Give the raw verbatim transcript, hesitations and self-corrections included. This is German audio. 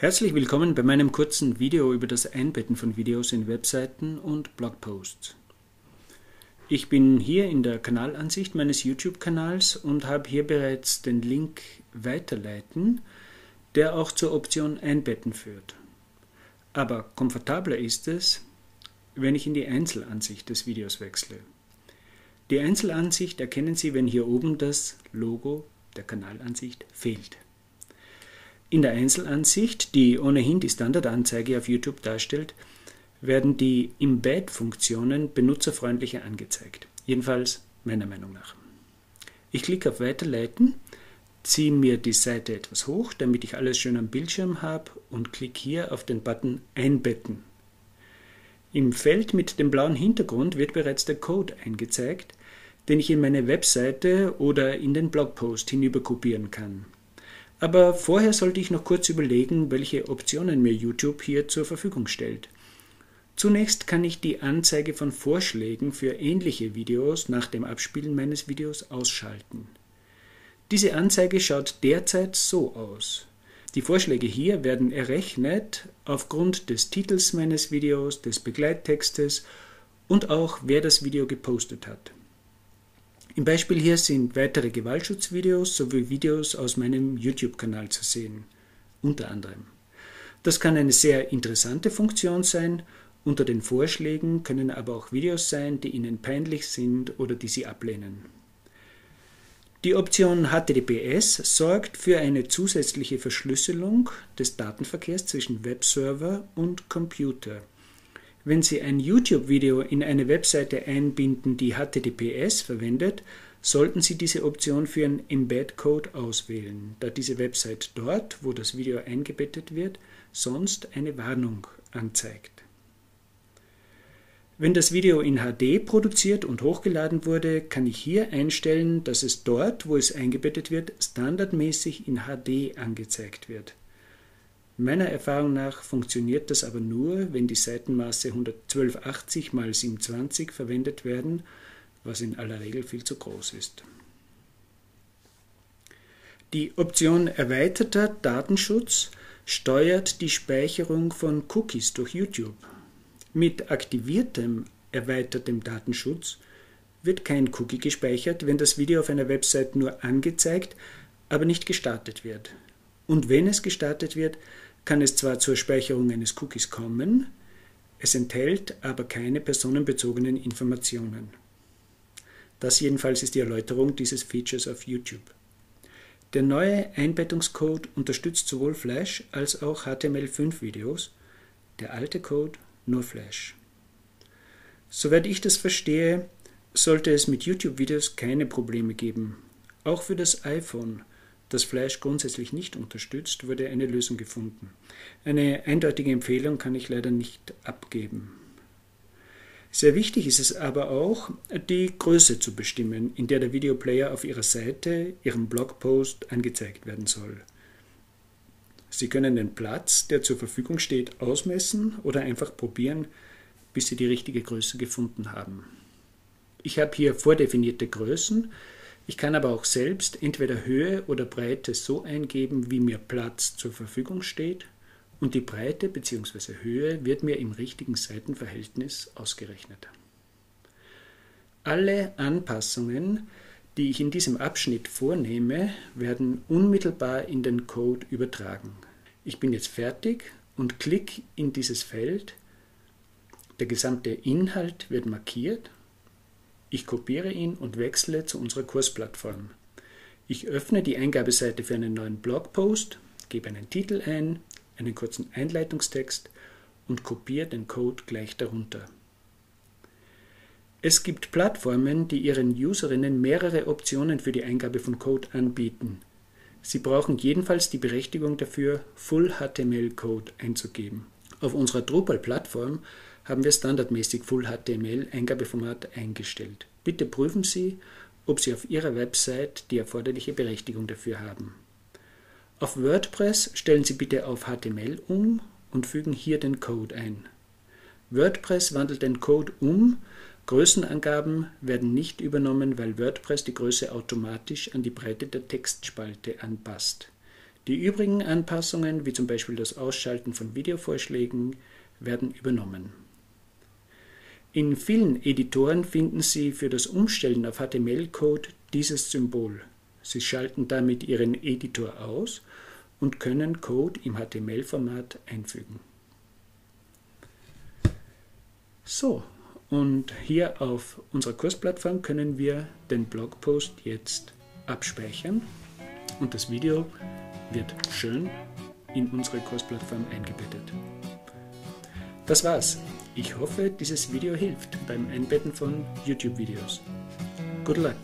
Herzlich willkommen bei meinem kurzen Video über das Einbetten von Videos in Webseiten und Blogposts. Ich bin hier in der Kanalansicht meines YouTube-Kanals und habe hier bereits den Link Weiterleiten, der auch zur Option Einbetten führt. Aber komfortabler ist es, wenn ich in die Einzelansicht des Videos wechsle. Die Einzelansicht erkennen Sie, wenn hier oben das Logo der Kanalansicht fehlt. In der Einzelansicht, die ohnehin die Standardanzeige auf YouTube darstellt, werden die Embed-Funktionen benutzerfreundlicher angezeigt. Jedenfalls meiner Meinung nach. Ich klicke auf Weiterleiten, ziehe mir die Seite etwas hoch, damit ich alles schön am Bildschirm habe und klicke hier auf den Button Einbetten. Im Feld mit dem blauen Hintergrund wird bereits der Code eingezeigt, den ich in meine Webseite oder in den Blogpost hinüber kopieren kann. Aber vorher sollte ich noch kurz überlegen, welche Optionen mir YouTube hier zur Verfügung stellt. Zunächst kann ich die Anzeige von Vorschlägen für ähnliche Videos nach dem Abspielen meines Videos ausschalten. Diese Anzeige schaut derzeit so aus. Die Vorschläge hier werden errechnet aufgrund des Titels meines Videos, des Begleittextes und auch wer das Video gepostet hat. Im Beispiel hier sind weitere Gewaltschutzvideos sowie Videos aus meinem YouTube-Kanal zu sehen, unter anderem. Das kann eine sehr interessante Funktion sein. Unter den Vorschlägen können aber auch Videos sein, die Ihnen peinlich sind oder die Sie ablehnen. Die Option H T T P S sorgt für eine zusätzliche Verschlüsselung des Datenverkehrs zwischen Webserver und Computer. Wenn Sie ein YouTube-Video in eine Webseite einbinden, die H T T P S verwendet, sollten Sie diese Option für einen Embed-Code auswählen, da diese Website dort, wo das Video eingebettet wird, sonst eine Warnung anzeigt. Wenn das Video in H D produziert und hochgeladen wurde, kann ich hier einstellen, dass es dort, wo es eingebettet wird, standardmäßig in H D angezeigt wird. Meiner Erfahrung nach funktioniert das aber nur, wenn die Seitenmaße hundertzwölf achtzig mal siebenhundertzwanzig verwendet werden, was in aller Regel viel zu groß ist. Die Option Erweiterter Datenschutz steuert die Speicherung von Cookies durch YouTube. Mit aktiviertem erweitertem Datenschutz wird kein Cookie gespeichert, wenn das Video auf einer Website nur angezeigt, aber nicht gestartet wird. Und wenn es gestartet wird, kann es zwar zur Speicherung eines Cookies kommen, es enthält aber keine personenbezogenen Informationen. Das jedenfalls ist die Erläuterung dieses Features auf YouTube. Der neue Einbettungscode unterstützt sowohl Flash als auch H T M L fünf Videos, der alte Code nur Flash. Soweit ich das verstehe, sollte es mit YouTube-Videos keine Probleme geben. Auch für das iPhone, das Flash grundsätzlich nicht unterstützt, wurde eine Lösung gefunden. Eine eindeutige Empfehlung kann ich leider nicht abgeben. Sehr wichtig ist es aber auch, die Größe zu bestimmen, in der der Videoplayer auf Ihrer Seite, Ihrem Blogpost angezeigt werden soll. Sie können den Platz, der zur Verfügung steht, ausmessen oder einfach probieren, bis Sie die richtige Größe gefunden haben. Ich habe hier vordefinierte Größen. Ich kann aber auch selbst entweder Höhe oder Breite so eingeben, wie mir Platz zur Verfügung steht, und die Breite bzw. Höhe wird mir im richtigen Seitenverhältnis ausgerechnet. Alle Anpassungen, die ich in diesem Abschnitt vornehme, werden unmittelbar in den Code übertragen. Ich bin jetzt fertig und klicke in dieses Feld. Der gesamte Inhalt wird markiert. Ich kopiere ihn und wechsle zu unserer Kursplattform. Ich öffne die Eingabeseite für einen neuen Blogpost, gebe einen Titel ein, einen kurzen Einleitungstext und kopiere den Code gleich darunter. Es gibt Plattformen, die ihren Userinnen mehrere Optionen für die Eingabe von Code anbieten. Sie brauchen jedenfalls die Berechtigung dafür, Full H T M L Code einzugeben. Auf unserer Drupal-Plattform haben wir standardmäßig Full H T M L Eingabeformat eingestellt. Bitte prüfen Sie, ob Sie auf Ihrer Website die erforderliche Berechtigung dafür haben. Auf WordPress stellen Sie bitte auf H T M L um und fügen hier den Code ein. WordPress wandelt den Code um. Größenangaben werden nicht übernommen, weil WordPress die Größe automatisch an die Breite der Textspalte anpasst. Die übrigen Anpassungen, wie zum Beispiel das Ausschalten von Videovorschlägen, werden übernommen. In vielen Editoren finden Sie für das Umstellen auf H T M L-Code dieses Symbol. Sie schalten damit Ihren Editor aus und können Code im H T M L-Format einfügen. So, und hier auf unserer Kursplattform können wir den Blogpost jetzt abspeichern und das Video wird schön in unsere Kursplattform eingebettet. Das war's. Ich hoffe, dieses Video hilft beim Einbetten von YouTube-Videos. Good luck!